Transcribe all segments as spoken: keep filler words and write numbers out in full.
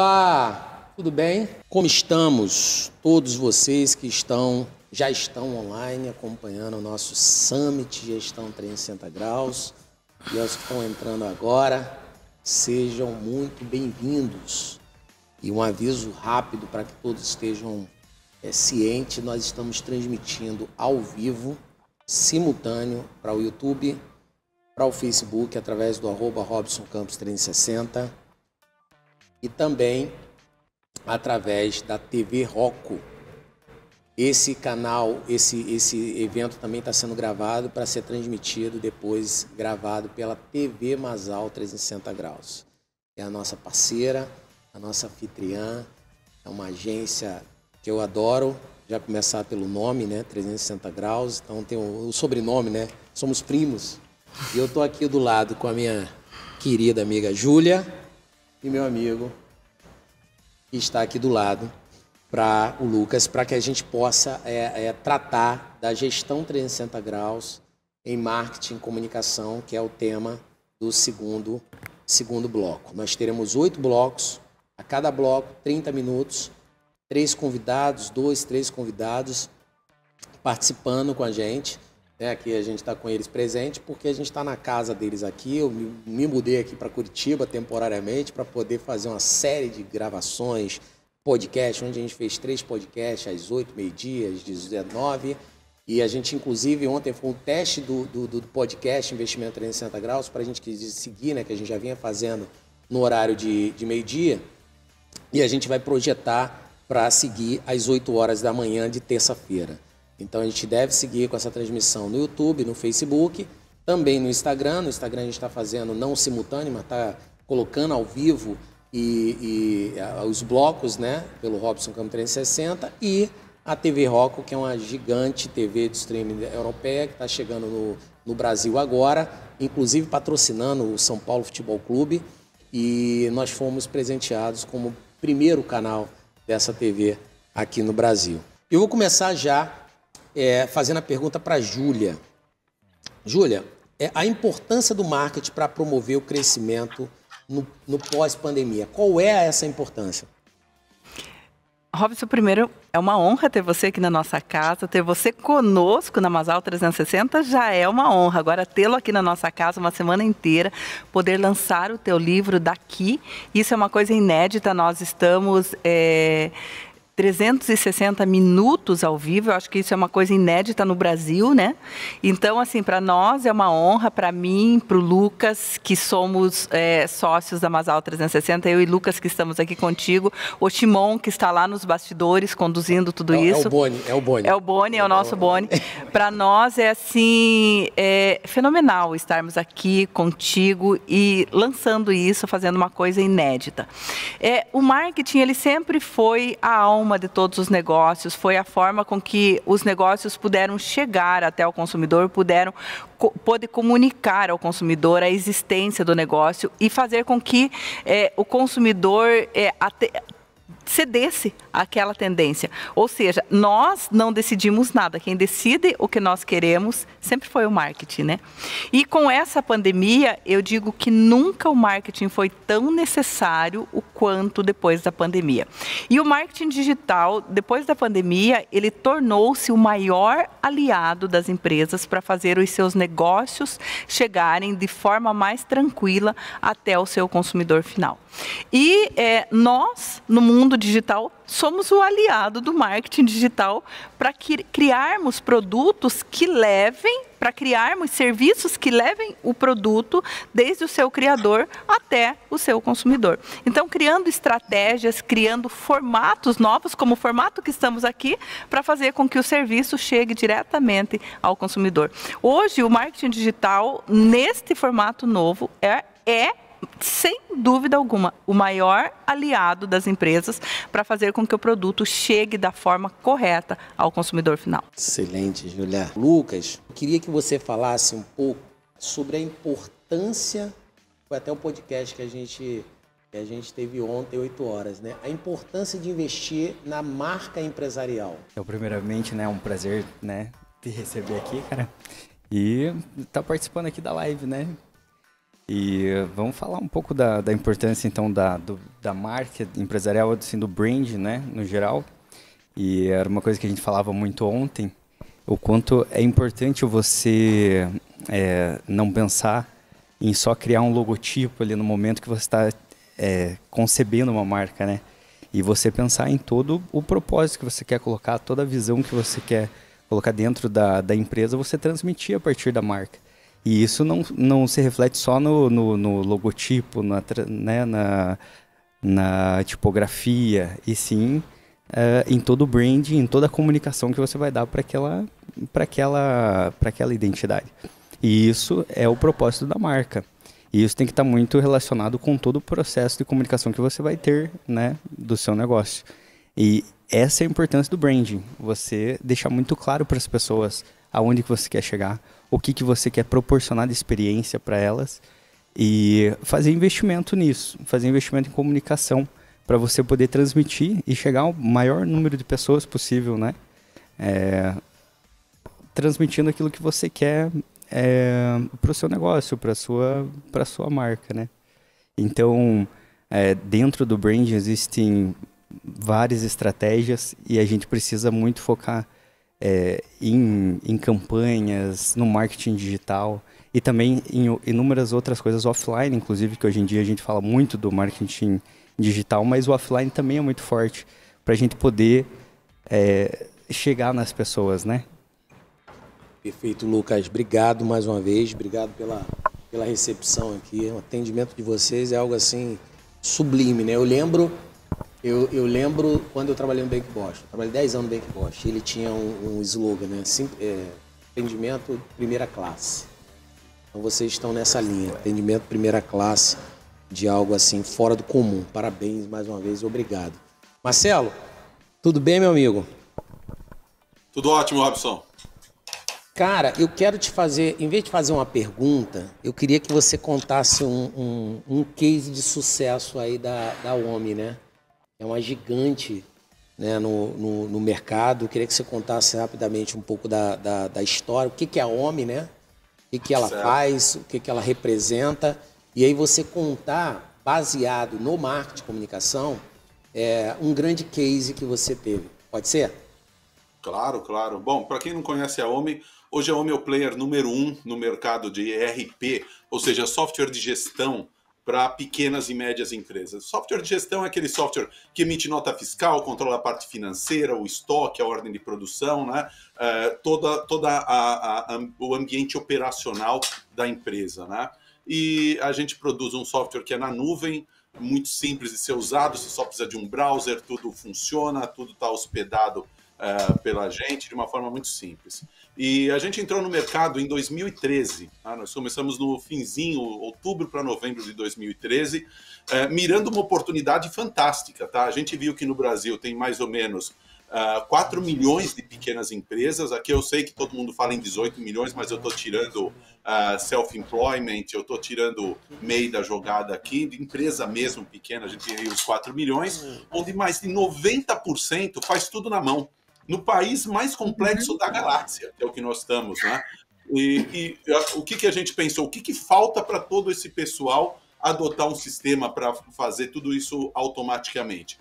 Olá, tudo bem? Como estamos? Todos vocês que estão, já estão online acompanhando o nosso Summit Gestão trezentos e sessenta graus e aos que estão entrando agora, sejam muito bem-vindos. E um aviso rápido para que todos estejam é, cientes, nós estamos transmitindo ao vivo, simultâneo, para o YouTube, para o Facebook, através do arroba Robson Campos trezentos e sessenta e também através da T V Rocco. Esse canal, esse, esse evento também está sendo gravado para ser transmitido depois, gravado pela T V Mazal trezentos e sessenta graus. É a nossa parceira, a nossa anfitriã, é uma agência que eu adoro, já começar pelo nome, né, trezentos e sessenta graus, então tem o, o sobrenome, né, somos primos. E eu tô aqui do lado com a minha querida amiga Júlia e meu amigo que está aqui do lado, para o Lucas, para que a gente possa é, é, tratar da gestão trezentos e sessenta graus em marketing e comunicação, que é o tema do segundo, segundo bloco. Nós teremos oito blocos, a cada bloco trinta minutos, três convidados, dois, três convidados participando com a gente. Né? Aqui a gente está com eles presente porque a gente está na casa deles aqui. Eu me, me mudei aqui para Curitiba temporariamente para poder fazer uma série de gravações, podcast, onde a gente fez três podcasts às oito, meio-dia, às dezenove. E a gente, inclusive, ontem foi um teste do, do, do podcast Investimento trezentos e sessenta graus para a gente que seguir, né, que a gente já vinha fazendo no horário de, de meio-dia. E a gente vai projetar para seguir às oito horas da manhã de terça-feira. Então a gente deve seguir com essa transmissão no YouTube, no Facebook, também no Instagram. No Instagram a gente está fazendo não simultâneo, mas está colocando ao vivo E, e os blocos, né, pelo Robson Campos trezentos e sessenta e a T V Rocco, que é uma gigante T V de streaming europeia que está chegando no, no Brasil agora, inclusive patrocinando o São Paulo Futebol Clube, e nós fomos presenteados como primeiro canal dessa T V aqui no Brasil. Eu vou começar já é, fazendo a pergunta para a Júlia. Júlia, é, a importância do marketing para promover o crescimento no, no pós-pandemia. Qual é essa importância? Robson, primeiro, é uma honra ter você aqui na nossa casa, ter você conosco na Mazal trezentos e sessenta já é uma honra. Agora, tê-lo aqui na nossa casa uma semana inteira, poder lançar o teu livro daqui, isso é uma coisa inédita. Nós estamos é, trezentos e sessenta minutos ao vivo, eu acho que isso é uma coisa inédita no Brasil, né? Então, assim, para nós é uma honra, para mim, para o Lucas, que somos é, sócios da Mazal trezentos e sessenta, eu e Lucas que estamos aqui contigo, o Shimon que está lá nos bastidores conduzindo tudo é, isso. É o Boni, é o Boni. É o Boni, é o nosso Boni. Para nós é, assim, é fenomenal estarmos aqui contigo e lançando isso, fazendo uma coisa inédita. É, o marketing, ele sempre foi a alma de todos os negócios, foi a forma com que os negócios puderam chegar até o consumidor, puderam pôde comunicar ao consumidor a existência do negócio e fazer com que é, o consumidor é, até, cedesse àquela tendência. Ou seja, nós não decidimos nada, quem decide o que nós queremos sempre foi o marketing, né? E com essa pandemia, eu digo que nunca o marketing foi tão necessário o quanto depois da pandemia. E o marketing digital, depois da pandemia, ele tornou-se o maior aliado das empresas para fazer os seus negócios chegarem de forma mais tranquila até o seu consumidor final. E é, nós, no mundo digital, somos o aliado do marketing digital para criarmos produtos que levem, para criarmos serviços que levem o produto desde o seu criador até o seu consumidor. Então, criando estratégias, criando formatos novos, como o formato que estamos aqui, para fazer com que o serviço chegue diretamente ao consumidor. Hoje, o marketing digital, neste formato novo, é, é sem dúvida alguma, o maior aliado das empresas para fazer com que o produto chegue da forma correta ao consumidor final. Excelente, Júlia. Lucas, eu queria que você falasse um pouco sobre a importância, foi até o podcast que a gente, que a gente teve ontem, oito horas, né? A importância de investir na marca empresarial. Então, primeiramente, né, é um prazer, né, te receber aqui, cara, e tá participando aqui da live, né? E vamos falar um pouco da, da importância, então, da, do, da marca empresarial, assim, do brand, né, no geral. E era uma coisa que a gente falava muito ontem, o quanto é importante você é, não pensar em só criar um logotipo ali no momento que você está é, concebendo uma marca, né? E você pensar em todo o propósito que você quer colocar, toda a visão que você quer colocar dentro da, da empresa, você transmitir a partir da marca. E isso não, não se reflete só no, no, no logotipo, na, né, na, na tipografia, e sim é, em todo o branding, em toda a comunicação que você vai dar para aquela, para aquela, para aquela identidade. E isso é o propósito da marca. E isso tem que estar muito relacionado com todo o processo de comunicação que você vai ter, né, do seu negócio. E essa é a importância do branding. Você deixar muito claro para as pessoas aonde que você quer chegar, o que que você quer proporcionar de experiência para elas e fazer investimento nisso, fazer investimento em comunicação para você poder transmitir e chegar ao maior número de pessoas possível, né? É, transmitindo aquilo que você quer. É, para o seu negócio, para a sua, para a sua marca, né? Então, é, dentro do branding existem várias estratégias e a gente precisa muito focar é, em, em campanhas, no marketing digital e também em inúmeras outras coisas offline, inclusive, que hoje em dia a gente fala muito do marketing digital, mas o offline também é muito forte para a gente poder é, chegar nas pessoas, né? Perfeito, Lucas. Obrigado mais uma vez. Obrigado pela, pela recepção aqui. O atendimento de vocês é algo assim sublime, né? Eu lembro, eu, eu lembro quando eu trabalhei no Bank Bosch. Eu trabalhei dez anos no Bank Bosch. Ele tinha um, um slogan, né? Sim, é, atendimento primeira classe. Então vocês estão nessa linha. Atendimento primeira classe de algo assim fora do comum. Parabéns mais uma vez. Obrigado. Marcelo, tudo bem, meu amigo? Tudo ótimo, Robson. Cara, eu quero te fazer, em vez de fazer uma pergunta, eu queria que você contasse um, um, um case de sucesso aí da, da Omie, né? É uma gigante, né, no, no, no mercado. Eu queria que você contasse rapidamente um pouco da, da, da história, o que, que é a Omie, né? O que, que ela certo. faz, o que, que ela representa. E aí você contar, baseado no marketing de comunicação, é, um grande case que você teve. Pode ser? Claro, claro. Bom, para quem não conhece a Omie, hoje a Omie é o player número um no mercado de E R P, ou seja, software de gestão para pequenas e médias empresas. Software de gestão é aquele software que emite nota fiscal, controla a parte financeira, o estoque, a ordem de produção, né? É, toda, toda a, a, a, o ambiente operacional da empresa, né? E a gente produz um software que é na nuvem, muito simples de ser usado, você só precisa de um browser, tudo funciona, tudo está hospedado Uh, pela gente de uma forma muito simples. E a gente entrou no mercado em dois mil e treze, tá? Nós começamos no finzinho, outubro para novembro de dois mil e treze, uh, mirando uma oportunidade fantástica, tá? A gente viu que no Brasil tem mais ou menos uh, quatro milhões de pequenas empresas. Aqui eu sei que todo mundo fala em dezoito milhões, mas eu estou tirando uh, self-employment, eu estou tirando M E I da jogada aqui, de empresa mesmo pequena, a gente tem aí os quatro milhões, onde mais de noventa por cento faz tudo na mão. No país mais complexo da galáxia, que é o que nós estamos, né? E, e o que, que a gente pensou? O que, que falta para todo esse pessoal adotar um sistema para fazer tudo isso automaticamente?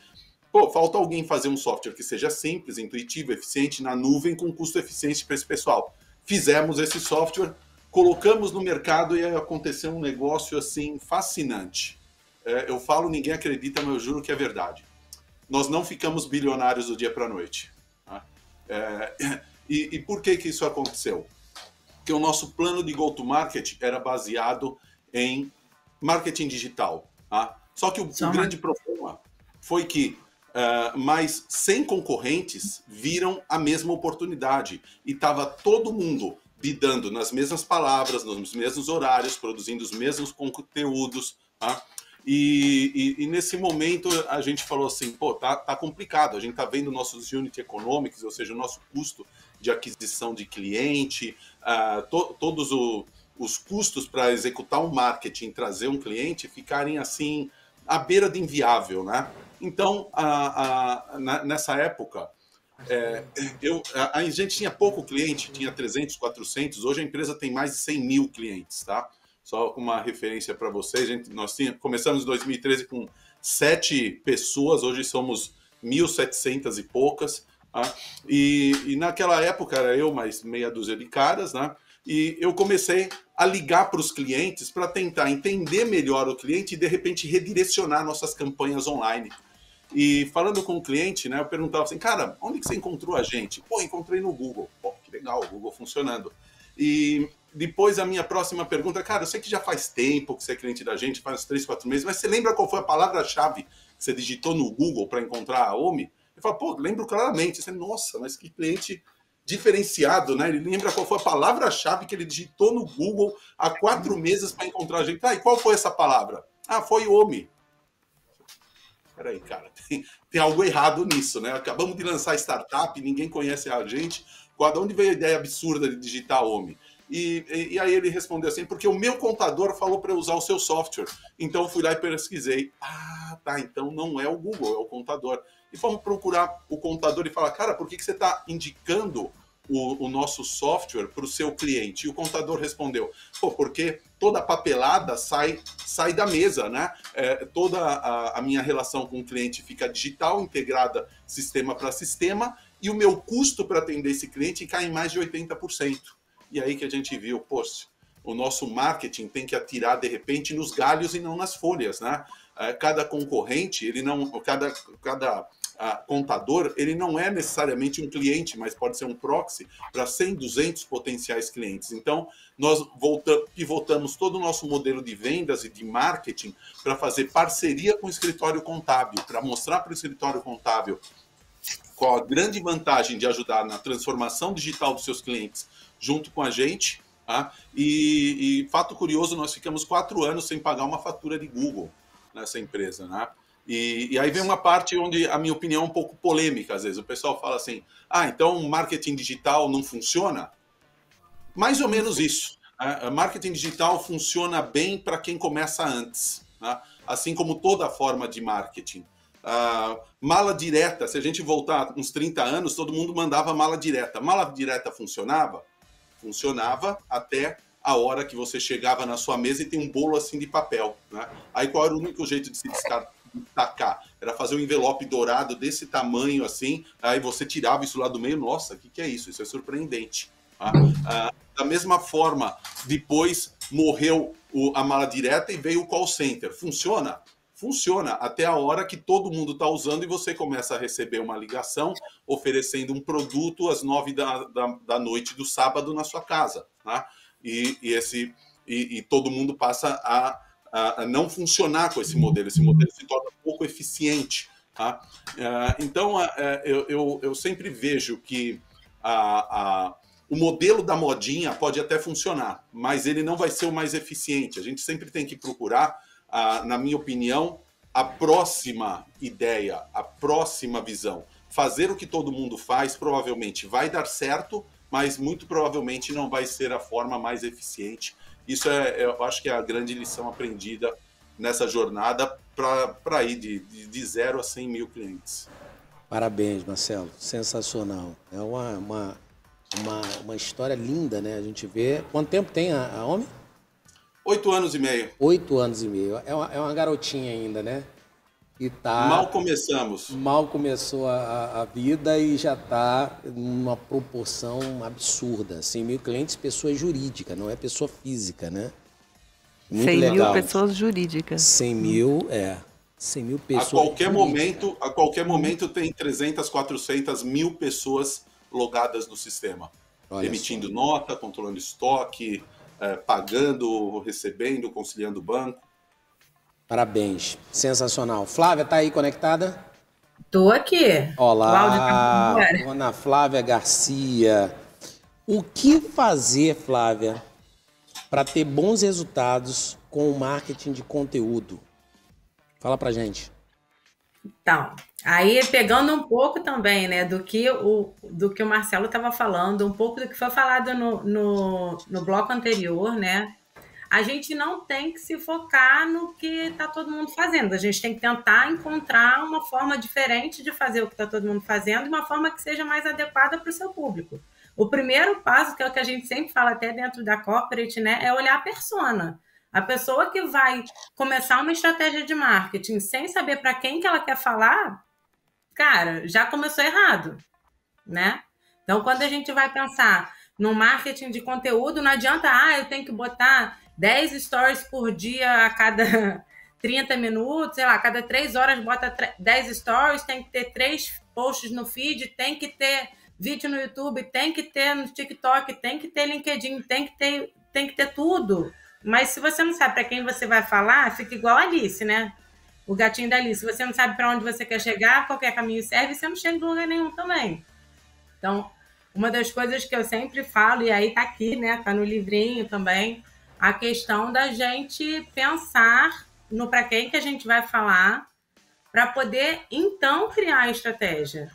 Pô, falta alguém fazer um software que seja simples, intuitivo, eficiente, na nuvem, com custo eficiente para esse pessoal. Fizemos esse software, colocamos no mercado e aí aconteceu um negócio assim fascinante. É, eu falo, ninguém acredita, mas eu juro que é verdade. Nós não ficamos bilionários do dia para a noite. É, e, e por que que isso aconteceu? Porque o nosso plano de go-to-market era baseado em marketing digital. Tá? Só que o, o grande problema foi que uh, mais cem concorrentes viram a mesma oportunidade e estava todo mundo bidando nas mesmas palavras, nos mesmos horários, produzindo os mesmos conteúdos. Tá? E, e, e nesse momento a gente falou assim, pô, tá, tá complicado, a gente tá vendo nossos unit economics, ou seja, o nosso custo de aquisição de cliente, uh, to, todos o, os custos para executar um marketing, trazer um cliente, ficarem assim, à beira de inviável, né? Então, a, a, na, nessa época, é, eu, a, a gente tinha pouco cliente, tinha trezentos, quatrocentos, hoje a empresa tem mais de cem mil clientes, tá? Só uma referência para vocês, gente, nós tinha, começamos em dois mil e treze com sete pessoas, hoje somos mil e setecentas e poucas. Ah, e, e naquela época era eu mais meia dúzia de caras, né? E eu comecei a ligar para os clientes para tentar entender melhor o cliente e de repente redirecionar nossas campanhas online. E falando com o cliente, né? Eu perguntava assim, cara, onde que você encontrou a gente? Pô, encontrei no Google. Pô, que legal, o Google funcionando. E depois a minha próxima pergunta, cara, eu sei que já faz tempo que você é cliente da gente, faz uns três, quatro meses, mas você lembra qual foi a palavra-chave que você digitou no Google para encontrar a Omie? Eu falo, pô, lembro claramente. Você, nossa, mas que cliente diferenciado, né? Ele lembra qual foi a palavra-chave que ele digitou no Google há quatro meses para encontrar a gente. Ah, e qual foi essa palavra? Ah, foi Omie. Peraí, cara, tem, tem algo errado nisso, né? Acabamos de lançar startup, ninguém conhece a gente. De onde veio a ideia absurda de digitar Omie? E, e, e aí ele respondeu assim, porque o meu contador falou para eu usar o seu software. Então eu fui lá e pesquisei. Ah, tá, então não é o Google, é o contador. E fomos procurar o contador e falar, cara, por que, que você está indicando o, o nosso software para o seu cliente? E o contador respondeu, pô, porque toda papelada sai, sai da mesa, né? É, toda a, a minha relação com o cliente fica digital, integrada sistema para sistema, e o meu custo para atender esse cliente cai em mais de oitenta por cento. E aí que a gente viu, poxa, o nosso marketing tem que atirar de repente nos galhos e não nas folhas, né? Cada concorrente, ele não, cada, cada a, contador, ele não é necessariamente um cliente, mas pode ser um proxy para cem, duzentos potenciais clientes. Então, nós voltamos, pivotamos todo o nosso modelo de vendas e de marketing para fazer parceria com o escritório contábil, para mostrar para o escritório contábil qual a grande vantagem de ajudar na transformação digital dos seus clientes junto com a gente. Tá? E, e fato curioso, nós ficamos quatro anos sem pagar uma fatura de Google nessa empresa, né? E, e aí vem uma parte onde a minha opinião é um pouco polêmica, às vezes. O pessoal fala assim, ah, então marketing digital não funciona? Mais ou menos isso. Né? Marketing digital funciona bem para quem começa antes, né? Assim como toda forma de marketing. Ah, mala direta, se a gente voltar uns trinta anos, todo mundo mandava mala direta. Mala direta funcionava? Funcionava até a hora que você chegava na sua mesa e tem um bolo assim de papel, né? Aí qual era o único jeito de se destacar? Era fazer um envelope dourado desse tamanho assim, aí você tirava isso lá do meio, nossa, o que, que é isso? Isso é surpreendente. Tá? Ah, da mesma forma, depois morreu o, a mala direta e veio o call center. Funciona? Funciona até a hora que todo mundo está usando e você começa a receber uma ligação oferecendo um produto às nove da, da, da noite do sábado na sua casa, tá? E, e, esse, e, e todo mundo passa a, a, a não funcionar com esse modelo. Esse modelo se torna pouco eficiente. Tá? Uh, então, uh, eu, eu, eu sempre vejo que a, a, o modelo da modinha pode até funcionar, mas ele não vai ser o mais eficiente. A gente sempre tem que procurar, uh, na minha opinião, a próxima ideia, a próxima visão. Fazer o que todo mundo faz provavelmente vai dar certo, mas muito provavelmente não vai ser a forma mais eficiente. Isso é, eu acho que é a grande lição aprendida nessa jornada para ir de, de, de zero a cem mil clientes. Parabéns, Marcelo. Sensacional. É uma, uma, uma, uma história linda, né? A gente vê... Quanto tempo tem a, a Omie? Oito anos e meio. Oito anos e meio. É uma, é uma garotinha ainda, né? E tá, mal começamos. Mal começou a, a vida e já está numa proporção absurda. cem mil clientes, pessoa jurídica, não é pessoa física, né? Muito cem legal. Mil pessoas jurídicas. cem mil, é. cem mil pessoas a qualquer momento, a qualquer momento tem trezentas, quatrocentas mil pessoas logadas no sistema. Olha, emitindo só nota, controlando estoque, eh, pagando, recebendo, conciliando o banco. Parabéns, sensacional. Flávia, tá aí conectada? Tô aqui. Olá, Cláudia, dona Flávia Garcia. O que fazer, Flávia, para ter bons resultados com o marketing de conteúdo? Fala pra gente. Então, aí pegando um pouco também, né, do que o, do que o Marcelo estava falando, um pouco do que foi falado no, no, no bloco anterior, né? A gente não tem que se focar no que está todo mundo fazendo. A gente tem que tentar encontrar uma forma diferente de fazer o que está todo mundo fazendo, uma forma que seja mais adequada para o seu público. O primeiro passo, que é o que a gente sempre fala até dentro da corporate, né, é olhar a persona. A pessoa que vai começar uma estratégia de marketing sem saber para quem que ela quer falar, cara, já começou errado, né? Então, quando a gente vai pensar no marketing de conteúdo, não adianta, ah, eu tenho que botar dez stories por dia a cada trinta minutos, sei lá, a cada três horas bota dez stories, tem que ter três posts no feed, tem que ter vídeo no YouTube, tem que ter no TikTok, tem que ter LinkedIn, tem que ter, tem que ter tudo. Mas se você não sabe para quem você vai falar, fica igual a Alice, né? O gatinho da Alice. Se você não sabe para onde você quer chegar, qualquer caminho serve, você não chega em lugar nenhum também. Então, uma das coisas que eu sempre falo, e aí tá aqui, né? Tá no livrinho também, a questão da gente pensar no para quem que a gente vai falar para poder, então, criar a estratégia.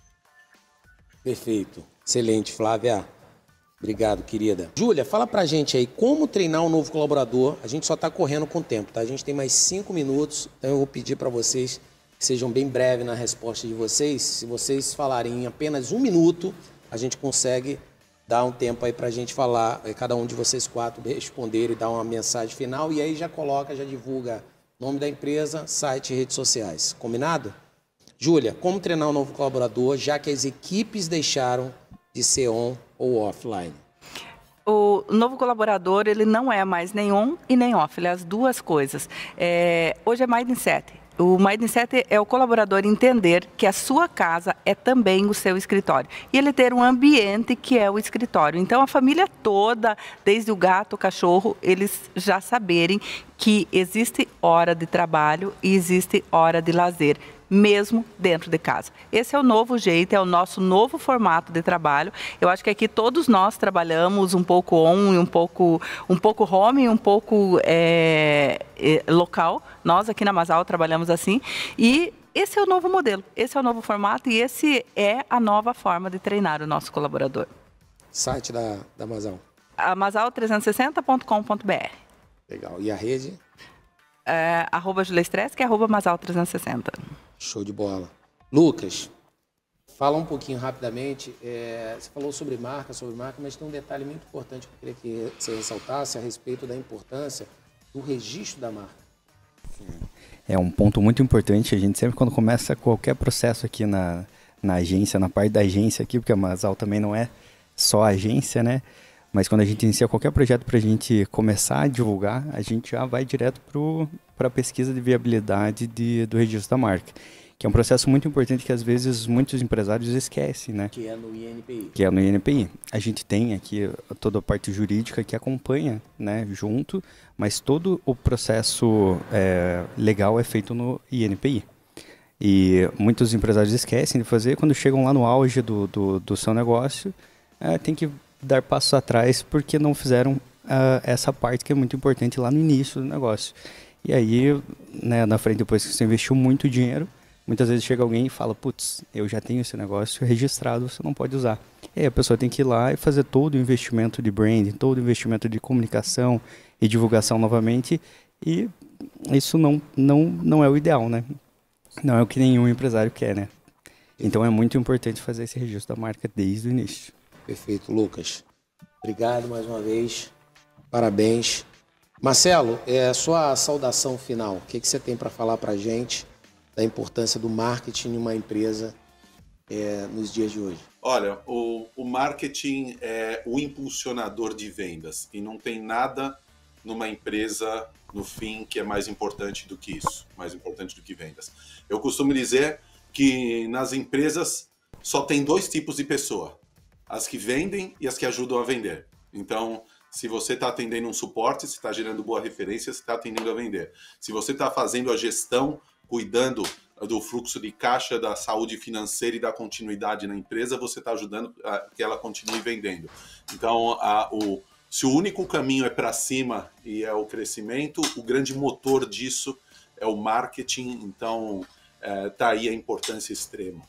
Perfeito. Excelente, Flávia. Obrigado, querida. Júlia, fala pra gente aí, como treinar um novo colaborador? A gente só tá correndo com o tempo, tá? A gente tem mais cinco minutos, então eu vou pedir para vocês que sejam bem breves na resposta de vocês. Se vocês falarem em apenas um minuto, a gente consegue dar um tempo aí pra gente falar, cada um de vocês quatro responder e dar uma mensagem final, e aí já coloca, já divulga nome da empresa, site e redes sociais. Combinado? Júlia, como treinar um novo colaborador, já que as equipes deixaram de ser on ou offline? O novo colaborador, ele não é mais nem on e nem off, ele é as duas coisas. É, hoje é mindset. O mindset é o colaborador entender que a sua casa é também o seu escritório. E ele ter um ambiente que é o escritório. Então, a família toda, desde o gato, o cachorro, eles já saberem que existe hora de trabalho e existe hora de lazer, mesmo dentro de casa. Esse é o novo jeito, é o nosso novo formato de trabalho. Eu acho que aqui todos nós trabalhamos um pouco on, um pouco, um pouco home, um pouco é, local. Nós aqui na Mazal trabalhamos assim. E esse é o novo modelo, esse é o novo formato e esse é a nova forma de treinar o nosso colaborador. Site da, da Mazal? A mazal trezentos e sessenta ponto com ponto br. Legal. E a rede? É, arroba Júlia Stress, que é arroba mazal trezentos e sessenta. Show de bola. Lucas, fala um pouquinho rapidamente. É, você falou sobre marca, sobre marca, mas tem um detalhe muito importante que eu queria que você ressaltasse a respeito da importância do registro da marca. É um ponto muito importante. A gente sempre, quando começa qualquer processo aqui na, na agência, na parte da agência aqui, porque a Mazal também não é só agência, né? Mas quando a gente inicia qualquer projeto para a gente começar a divulgar, a gente já vai direto para a pesquisa de viabilidade de, do registro da marca, que é um processo muito importante que às vezes muitos empresários esquecem, né? Que é no I N P I. Que é no I N P I. A gente tem aqui toda a parte jurídica que acompanha, né, junto, mas todo o processo é, legal é feito no I N P I. E muitos empresários esquecem de fazer, quando chegam lá no auge do, do, do seu negócio, é, tem que dar passos atrás porque não fizeram uh, essa parte que é muito importante lá no início do negócio. E aí, né, na frente, depois que você investiu muito dinheiro, muitas vezes chega alguém e fala, putz, eu já tenho esse negócio registrado, você não pode usar. E aí a pessoa tem que ir lá e fazer todo o investimento de branding, todo o investimento de comunicação e divulgação novamente, e isso não, não, não é o ideal, né? Não é o que nenhum empresário quer, né? Então é muito importante fazer esse registro da marca desde o início. Perfeito, Lucas. Obrigado mais uma vez. Parabéns. Marcelo, é a sua saudação final. O que, que você tem para falar para a gente da importância do marketing em uma empresa é, nos dias de hoje? Olha, o, o marketing é o impulsionador de vendas e não tem nada numa empresa, no fim, que é mais importante do que isso, mais importante do que vendas. Eu costumo dizer que nas empresas só tem dois tipos de pessoa. As que vendem e as que ajudam a vender. Então, se você está atendendo um suporte, se está gerando boa referência, se está atendendo a vender. Se você está fazendo a gestão, cuidando do fluxo de caixa, da saúde financeira e da continuidade na empresa, você está ajudando a que ela continue vendendo. Então, a, o, se o único caminho é para cima e é o crescimento, o grande motor disso é o marketing. Então, está aí a importância extrema.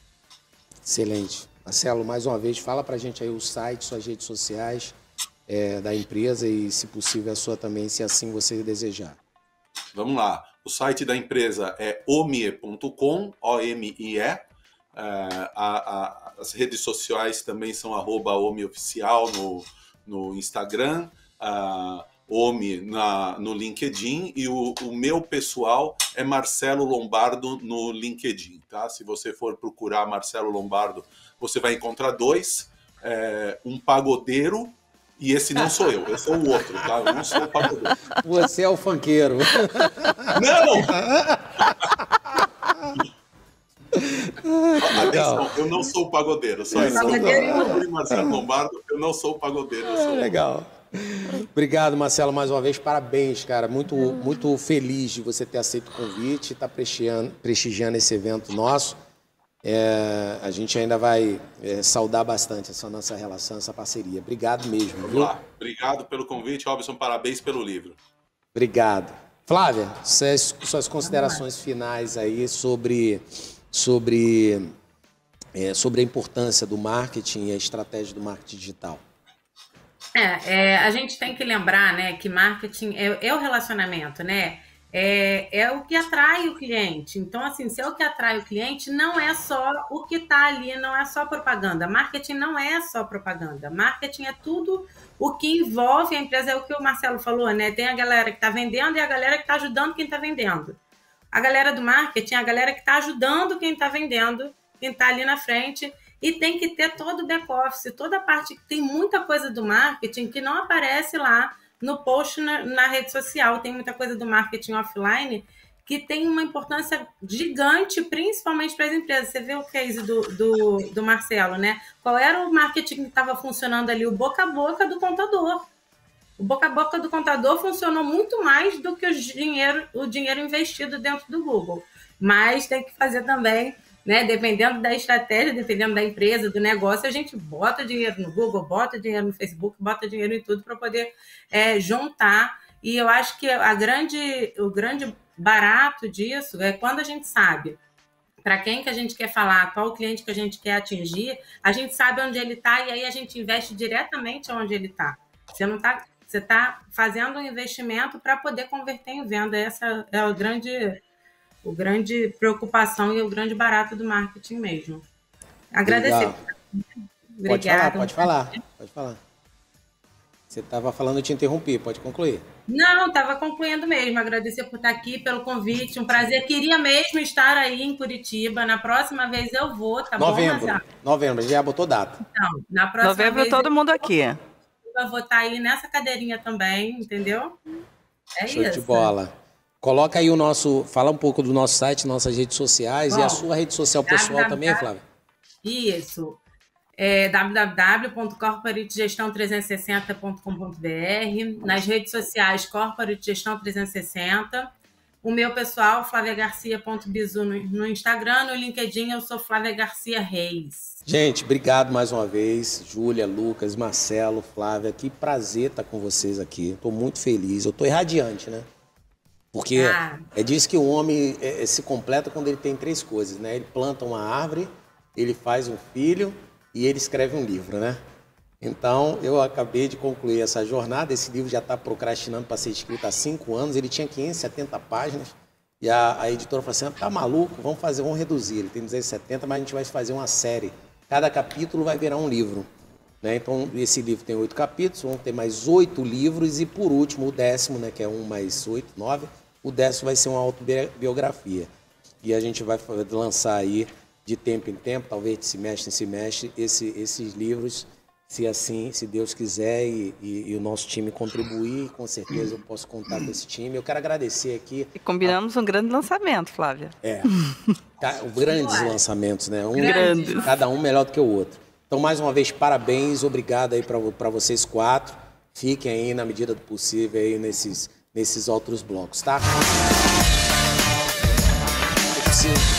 Excelente. Marcelo, mais uma vez, fala pra gente aí o site, suas redes sociais é, da empresa e, se possível, a sua também, se assim você desejar. Vamos lá. O site da empresa é omie ponto com, O M I E. É, a, a, as redes sociais também são arroba omieoficial no, no Instagram. A, Omie na no LinkedIn, e o, o meu pessoal é Marcelo Lombardo no LinkedIn, tá? Se você for procurar Marcelo Lombardo, você vai encontrar dois, é, um pagodeiro, e esse não sou eu, eu sou o outro, tá? Eu não sou o pagodeiro. Você é o funkeiro. Não! Atenção, eu não sou o pagodeiro, só isso. Eu, Marcelo Lombardo, eu não sou o pagodeiro. Eu sou o... Legal. Obrigado, Marcelo, mais uma vez. Parabéns, cara. Muito, muito feliz de você ter aceito o convite e estar prestigiando, prestigiando esse evento nosso. É, a gente ainda vai é, saudar bastante essa nossa relação, essa parceria. Obrigado mesmo. Viu? Obrigado pelo convite, Robson. Parabéns pelo livro. Obrigado. Flávia, suas, suas considerações finais aí sobre... sobre, é, sobre a importância do marketing e a estratégia do marketing digital. É, é, a gente tem que lembrar, né, que marketing é, é o relacionamento, né? É, é o que atrai o cliente. Então, assim, se é o que atrai o cliente, não é só o que está ali, não é só propaganda. Marketing não é só propaganda. Marketing é tudo o que envolve a empresa. É o que o Marcelo falou, né? Tem a galera que está vendendo e a galera que está ajudando quem está vendendo. A galera do marketing, a galera que está ajudando quem está vendendo, quem está ali na frente, e tem que ter todo o back-office, toda a parte, tem muita coisa do marketing que não aparece lá no post na, na rede social, tem muita coisa do marketing offline que tem uma importância gigante, principalmente para as empresas. Você vê o case do, do, do Marcelo, né? Qual era o marketing que estava funcionando ali? O boca a boca do contador. O boca a boca do contador funcionou muito mais do que o dinheiro, o dinheiro investido dentro do Google. Mas tem que fazer também, né? Dependendo da estratégia, dependendo da empresa, do negócio, a gente bota dinheiro no Google, bota dinheiro no Facebook, bota dinheiro em tudo para poder é, juntar. E eu acho que a grande, o grande barato disso é quando a gente sabe para quem que a gente quer falar, qual o cliente que a gente quer atingir, a gente sabe onde ele está e aí a gente investe diretamente onde ele está. Você não está... Você está fazendo um investimento para poder converter em venda. Essa é a grande, a grande preocupação e o grande barato do marketing mesmo. Agradecer. Obrigado. Pode falar, pode falar, pode falar. Você estava falando, eu te interrompi, pode concluir. Não, estava concluindo mesmo. Agradecer por estar aqui, pelo convite, um prazer. Queria mesmo estar aí em Curitiba. Na próxima vez eu vou, tá bom? Novembro, novembro, já botou data. Então, na próxima novembro vez todo mundo aqui. Eu vou estar aí nessa cadeirinha também, entendeu? É isso. Show de bola. Coloca aí o nosso... Fala um pouco do nosso site, nossas redes sociais. Bom, e a sua rede social pessoal também, Flávia? Isso. É w w w ponto corporate gestão trezentos e sessenta ponto com ponto b r. Nas redes sociais, Corporate Gestão trezentos e sessenta. O meu pessoal, flávia garcia ponto bizu no Instagram. No LinkedIn, eu sou Flávia Garcia Reis. Gente, obrigado mais uma vez, Júlia, Lucas, Marcelo, Flávia, que prazer estar com vocês aqui, estou muito feliz, eu estou irradiante, né? Porque ah. é disso que o homem é, se completa quando ele tem três coisas, né? Ele planta uma árvore, ele faz um filho e ele escreve um livro, né? Então, eu acabei de concluir essa jornada, esse livro já está procrastinando para ser escrito há cinco anos, ele tinha quinhentas e setenta páginas. E a, a editora falou assim, tá maluco, vamos fazer, vamos reduzir, ele tem duzentas e setenta, mas a gente vai fazer uma série. Cada capítulo vai virar um livro, né? Então, esse livro tem oito capítulos, vão ter mais oito livros e, por último, o décimo, né, que é um mais oito, nove, o décimo vai ser uma autobiografia. E a gente vai lançar aí, de tempo em tempo, talvez de semestre em semestre, esse, esses livros, se assim, se Deus quiser, e, e, e o nosso time contribuir, com certeza eu posso contar com esse time. Eu quero agradecer aqui... E combinamos a... um grande lançamento, Flávia. É. Grandes lançamentos, né? Um grande. Cada um melhor do que o outro. Então, mais uma vez, parabéns, obrigado aí para vocês quatro. Fiquem aí, na medida do possível, aí nesses, nesses outros blocos, tá? É possível.